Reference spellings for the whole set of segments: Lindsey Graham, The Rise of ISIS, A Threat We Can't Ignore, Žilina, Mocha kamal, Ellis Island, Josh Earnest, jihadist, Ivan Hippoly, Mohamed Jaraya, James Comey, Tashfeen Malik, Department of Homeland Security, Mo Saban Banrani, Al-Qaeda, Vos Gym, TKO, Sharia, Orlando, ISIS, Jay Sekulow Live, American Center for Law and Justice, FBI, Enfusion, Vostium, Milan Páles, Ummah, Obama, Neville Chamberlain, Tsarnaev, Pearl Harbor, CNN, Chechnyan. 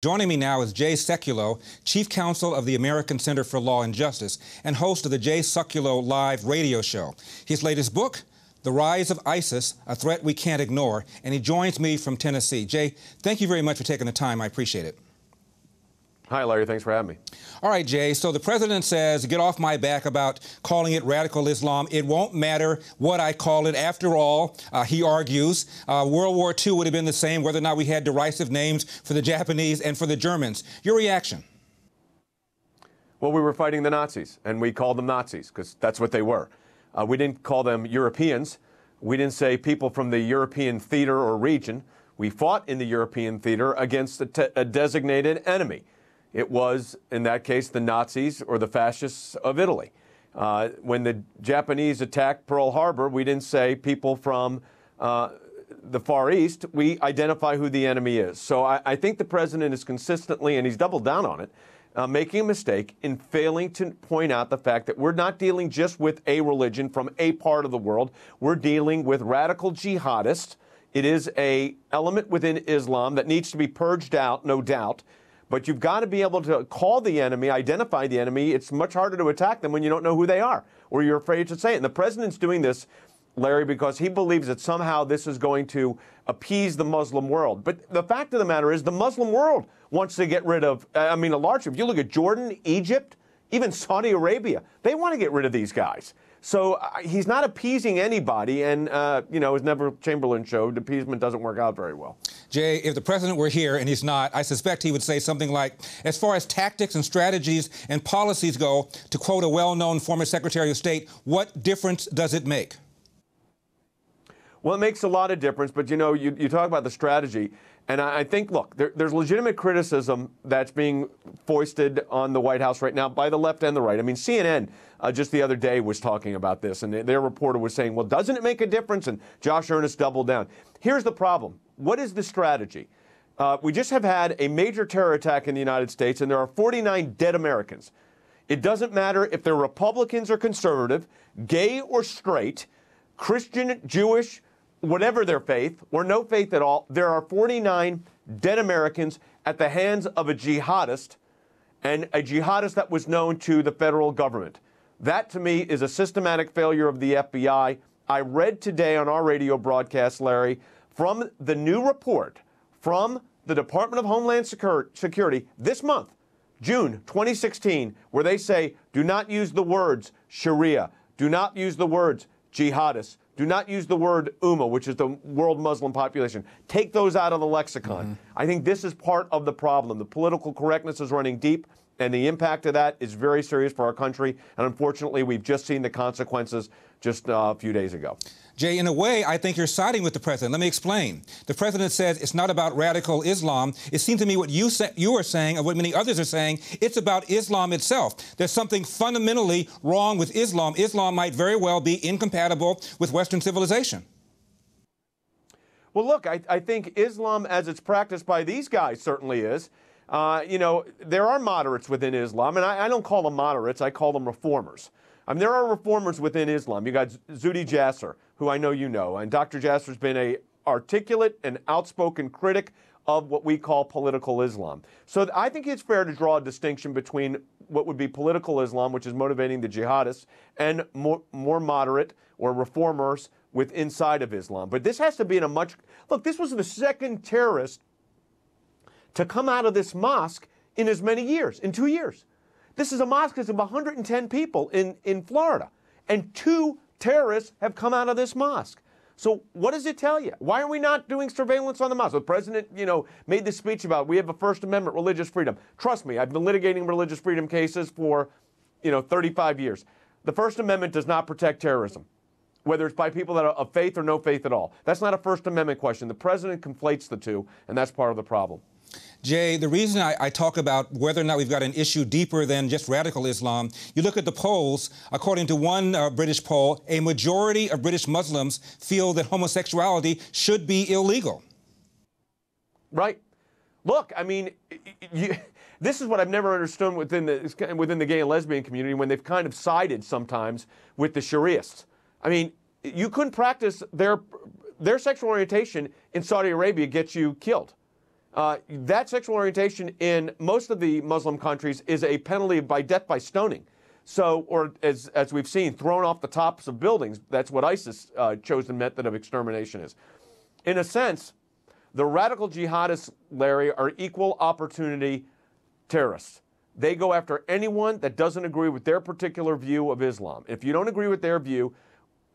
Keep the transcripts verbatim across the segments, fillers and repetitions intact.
Joining me now is Jay Sekulow, Chief Counsel of the American Center for Law and Justice and host of the Jay Sekulow Live radio show. His latest book, The Rise of ISIS, A Threat We Can't Ignore, and he joins me from Tennessee. Jay, thank you very much for taking the time. I appreciate it. Hi, Larry. Thanks for having me. All right, Jay. So the president says, get off my back about calling it radical Islam. It won't matter what I call it. After all, uh, he argues, uh, World War Two would have been the same whether or not we had derisive names for the Japanese and for the Germans. Your reaction? Well, we were fighting the Nazis, and we called them Nazis because that's what they were. Uh, we didn't call them Europeans. We didn't say people from the European theater or region. We fought in the European theater against a, te a designated enemy. It was, in that case, the Nazis or the fascists of Italy. Uh, when the Japanese attacked Pearl Harbor, we didn't say people from uh, the Far East. We identify who the enemy is. So I, I think the president is consistently, and he's doubled down on it, uh, making a mistake in failing to point out the fact that we're not dealing just with a religion from a part of the world. We're dealing with radical jihadists. It is an element within Islam that needs to be purged out, no doubt. But you've got to be able to call the enemy, identify the enemy. It's much harder to attack them when you don't know who they are or you're afraid to say it. And the president's doing this, Larry, because he believes that somehow this is going to appease the Muslim world. But the fact of the matter is the Muslim world wants to get rid of, I mean, a large group. You look at Jordan, Egypt, even Saudi Arabia. They want to get rid of these guys. So uh, he's not appeasing anybody, and, uh, you know, as Neville Chamberlain showed, appeasement doesn't work out very well. Jay, if the president were here, and he's not, I suspect he would say something like, as far as tactics and strategies and policies go, to quote a well-known former Secretary of State, what difference does it make? Well, it makes a lot of difference, but, you know, you, you talk about the strategy, and I, I think, look, there, there's legitimate criticism that's being foisted on the White House right now by the left and the right. I mean, C N N uh, just the other day was talking about this, and their reporter was saying, well, doesn't it make a difference? And Josh Earnest doubled down. Here's the problem. What is the strategy? Uh, we just have had a major terror attack in the United States, and there are forty-nine dead Americans. It doesn't matter if they're Republicans or conservative, gay or straight, Christian, Jewish, whatever their faith, or no faith at all, there are forty-nine dead Americans at the hands of a jihadist, and a jihadist that was known to the federal government. That, to me, is a systematic failure of the F B I. I read today on our radio broadcast, Larry, from the new report from the Department of Homeland Security this month, June twenty sixteen, where they say, do not use the words Sharia, do not use the words jihadists, do not use the word Ummah, which is the world Muslim population. Take those out of the lexicon. Mm-hmm. I think this is part of the problem. The political correctness is running deep, and the impact of that is very serious for our country. And unfortunately, we've just seen the consequences just uh, a few days ago. Jay, in a way, I think you're siding with the president. Let me explain. The president says it's not about radical Islam. It seems to me what you, say, you are saying, and what many others are saying, it's about Islam itself. There's something fundamentally wrong with Islam. Islam might very well be incompatible with Western civilization. Well, look, I, I think Islam, as it's practiced by these guys, certainly is. Uh, you know, there are moderates within Islam, and I, I don't call them moderates. I call them reformers. I mean, there are reformers within Islam. You got Zuhdi Jasser, who I know you know, and Doctor Jasser's been an articulate and outspoken critic of what we call political Islam. So I think it's fair to draw a distinction between what would be political Islam, which is motivating the jihadists, and more, more moderate or reformers with inside of Islam. But this has to be in a much... Look, this was the second terrorist to come out of this mosque in as many years, in two years. This is a mosque that's of one hundred ten people in, in Florida, and two terrorists have come out of this mosque. So what does it tell you? Why are we not doing surveillance on the mosque? The president, you know, made this speech about we have a First Amendment religious freedom. Trust me, I've been litigating religious freedom cases for, you know, thirty-five years. The First Amendment does not protect terrorism, whether it's by people that are of faith or no faith at all. That's not a First Amendment question. The president conflates the two, and that's part of the problem. Jay, the reason I, I talk about whether or not we've got an issue deeper than just radical Islam, you look at the polls, according to one uh, British poll, a majority of British Muslims feel that homosexuality should be illegal. Right. Look, I mean, you, this is what I've never understood within the, within the gay and lesbian community when they've kind of sided sometimes with the Shariists. I mean, you couldn't practice their, their sexual orientation in Saudi Arabia gets you killed. Uh, that sexual orientation in most of the Muslim countries is a penalty by death by stoning. So, or as, as we've seen, thrown off the tops of buildings. That's what ISIS uh, chosen method of extermination is. In a sense, the radical jihadists, Larry, are equal opportunity terrorists. They go after anyone that doesn't agree with their particular view of Islam. If you don't agree with their view,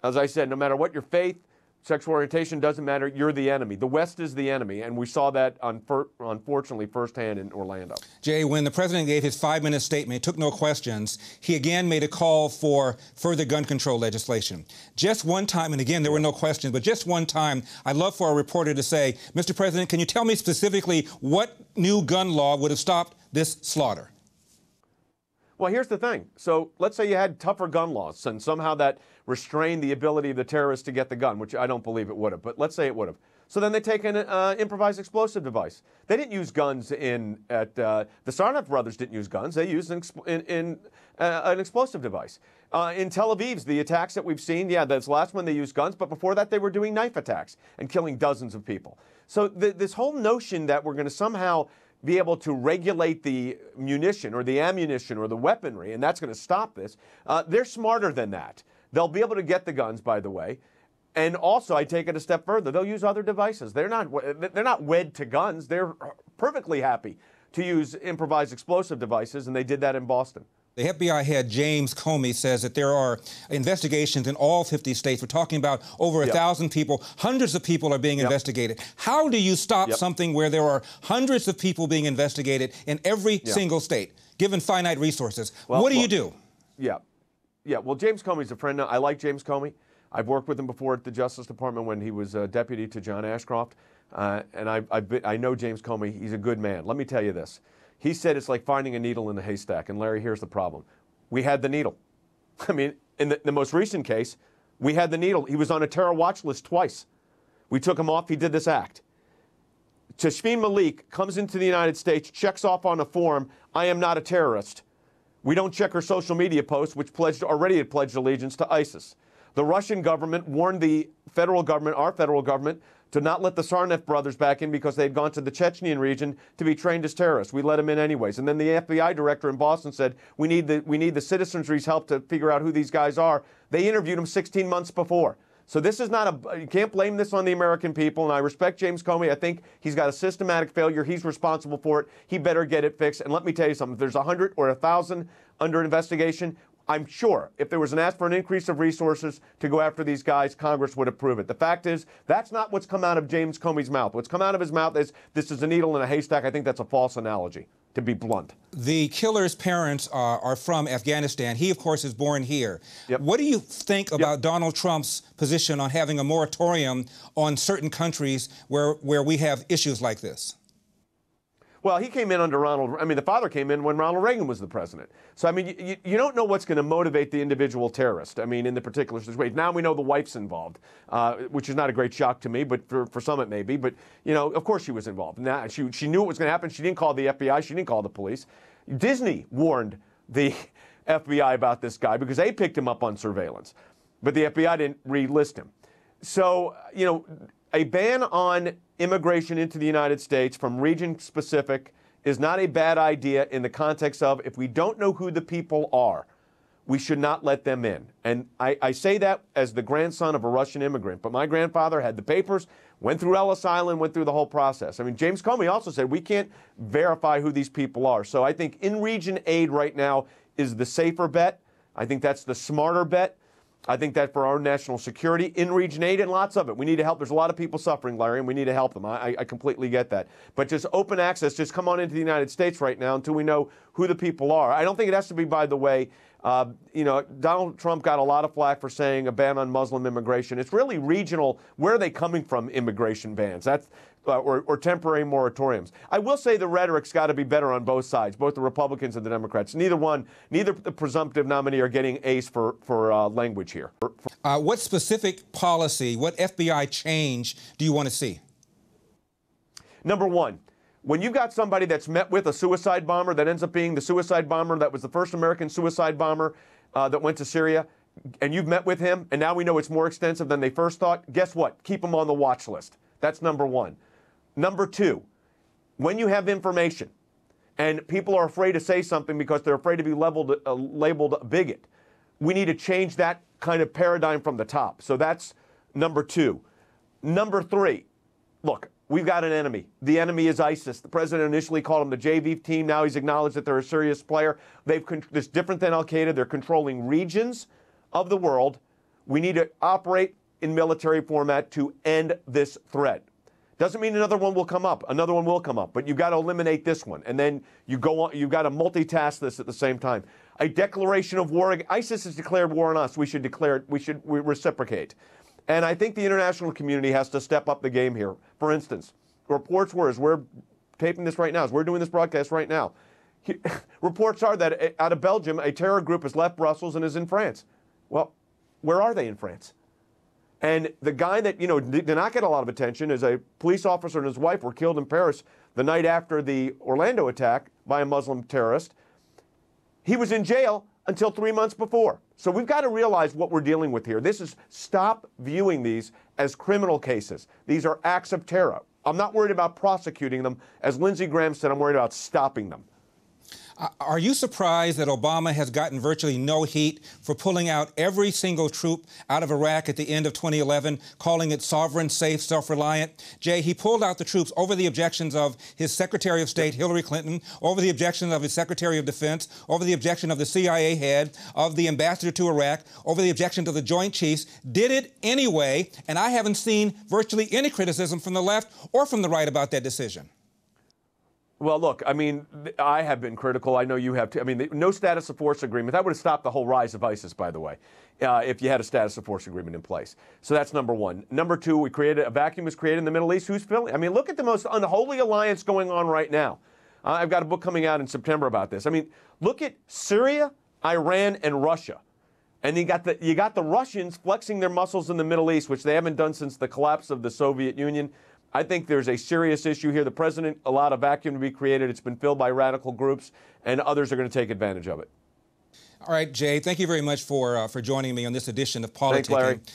as I said, no matter what your faith, sexual orientation, doesn't matter, you're the enemy. The West is the enemy, and we saw that, unfor unfortunately, firsthand in Orlando. Jay, when the president gave his five-minute statement, took no questions, he again made a call for further gun control legislation. Just one time, and again, there were no questions, but just one time, I'd love for a reporter to say, Mister President, can you tell me specifically what new gun law would have stopped this slaughter? Well, here's the thing. So let's say you had tougher gun laws, and somehow that restrained the ability of the terrorists to get the gun, which I don't believe it would have, but let's say it would have. So then they take an uh, improvised explosive device. They didn't use guns in, at, uh, the Tsarnaev brothers didn't use guns. They used an, exp in, in, uh, an explosive device. Uh, in Tel Aviv's, the attacks that we've seen, yeah, that's last one they used guns, but before that they were doing knife attacks and killing dozens of people. So th this whole notion that we're going to somehow be able to regulate the munition or the ammunition or the weaponry, and that's going to stop this, uh, they're smarter than that. They'll be able to get the guns, by the way. And also, I take it a step further, they'll use other devices. They're not, they're not wed to guns. They're perfectly happy to use improvised explosive devices, and they did that in Boston. The F B I head James Comey says that there are investigations in all fifty states. We're talking about over a yep. thousand people. Hundreds of people are being yep. investigated. How do you stop yep. something where there are hundreds of people being investigated in every yep. single state, given finite resources? Well, what do well, you do? Yeah. Yeah, well, James Comey's a friend. I like James Comey. I've worked with him before at the Justice Department when he was a deputy to John Ashcroft. Uh, and I, I, I know James Comey. He's a good man. Let me tell you this. He said it's like finding a needle in a haystack. And, Larry, here's the problem. We had the needle. I mean, in the, the most recent case, we had the needle. He was on a terror watch list twice. We took him off. He did this act. Tashfeen Malik comes into the United States, checks off on a form, I am not a terrorist. We don't check her social media posts, which pledged, already had pledged allegiance to ISIS. The Russian government warned the federal government, our federal government, to not let the Tsarnaev brothers back in because they had gone to the Chechnyan region to be trained as terrorists. We let them in anyways. And then the F B I director in Boston said, we need the, we need the citizenry's help to figure out who these guys are. They interviewed them sixteen months before. So this is not a, you can't blame this on the American people, and I respect James Comey. I think he's got a systematic failure. He's responsible for it. He better get it fixed. And let me tell you something, if there's a hundred or a thousand under investigation, I'm sure if there was an ask for an increase of resources to go after these guys, Congress would approve it. The fact is, that's not what's come out of James Comey's mouth. What's come out of his mouth is, this is a needle in a haystack. I think that's a false analogy, to be blunt. The killer's parents are, are from Afghanistan. He, of course, is born here. Yep. What do you think about yep. Donald Trump's position on having a moratorium on certain countries where, where we have issues like this? Well, he came in under Ronald, I mean, the father came in when Ronald Reagan was the president. So, I mean, you, you don't know what's going to motivate the individual terrorist, I mean, in the particular situation. Now we know the wife's involved, uh, which is not a great shock to me, but for, for some it may be. But, you know, of course she was involved. Now, she, she knew what was going to happen. She didn't call the F B I. She didn't call the police. Disney warned the F B I about this guy because they picked him up on surveillance. But the F B I didn't relist him. So, you know, a ban on immigration into the United States from region-specific is not a bad idea in the context of, if we don't know who the people are, we should not let them in. And I, I say that as the grandson of a Russian immigrant, but my grandfather had the papers, went through Ellis Island, went through the whole process. I mean, James Comey also said, we can't verify who these people are. So I think in-region aid right now is the safer bet. I think that's the smarter bet. I think that for our national security, in-region aid, and lots of it. We need to help. There's a lot of people suffering, Larry, and we need to help them. I, I completely get that. But just open access, just come on into the United States right now until we know who the people are. I don't think it has to be, by the way, uh, you know, Donald Trump got a lot of flack for saying a ban on Muslim immigration. It's really regional, where are they coming from, immigration bans. That's, uh, or, or temporary moratoriums. I will say the rhetoric's got to be better on both sides, both the Republicans and the Democrats. Neither one, neither the presumptive nominee are getting ace for, for uh, language here. For, for uh, what specific policy, what F B I change do you want to see? Number one, when you've got somebody that's met with a suicide bomber that ends up being the suicide bomber that was the first American suicide bomber uh, that went to Syria, and you've met with him, and now we know it's more extensive than they first thought, guess what? Keep him on the watch list. That's number one. Number two, when you have information and people are afraid to say something because they're afraid to be labeled, uh, labeled a bigot, we need to change that kind of paradigm from the top. So that's number two. Number three, look, we've got an enemy. The enemy is ISIS. The president initially called them the J V team. Now he's acknowledged that they're a serious player. They've con- it's different than Al-Qaeda. They're controlling regions of the world. We need to operate in military format to end this threat. Doesn't mean another one will come up. Another one will come up, but you've got to eliminate this one. And then you go on, you've got to multitask this at the same time. A declaration of war. ISIS has declared war on us. We should declare, we should we reciprocate. And I think the international community has to step up the game here. For instance, reports were, as we're taping this right now, as we're doing this broadcast right now, he, reports are that out of Belgium, a terror group has left Brussels and is in France. Well, where are they in France? And the guy that, you know, did not get a lot of attention is a police officer and his wife were killed in Paris the night after the Orlando attack by a Muslim terrorist. He was in jail until three months before. So we've got to realize what we're dealing with here. This is, stop viewing these as criminal cases. These are acts of terror. I'm not worried about prosecuting them. As Lindsey Graham said, I'm worried about stopping them. Are you surprised that Obama has gotten virtually no heat for pulling out every single troop out of Iraq at the end of twenty eleven, calling it sovereign, safe, self-reliant? Jay, he pulled out the troops over the objections of his Secretary of State, Hillary Clinton, over the objections of his Secretary of Defense, over the objection of the C I A head, of the ambassador to Iraq, over the objection of the Joint Chiefs, did it anyway, and I haven't seen virtually any criticism from the left or from the right about that decision. Well, look, I mean, I have been critical. I know you have too. I mean, the, no status of force agreement. That would have stopped the whole rise of ISIS, by the way, uh, if you had a status of force agreement in place. So that's number one. Number two, we created a vacuum was created in the Middle East. Who's filling? I mean, look at the most unholy alliance going on right now. Uh, I've got a book coming out in September about this. I mean, look at Syria, Iran, and Russia. And you got the you got the Russians flexing their muscles in the Middle East, which they haven't done since the collapse of the Soviet Union. I think there's a serious issue here. The president allowed a vacuum to be created. It's been filled by radical groups, and others are going to take advantage of it. All right, Jay, thank you very much for uh, for joining me on this edition of Politics. Thanks, Larry.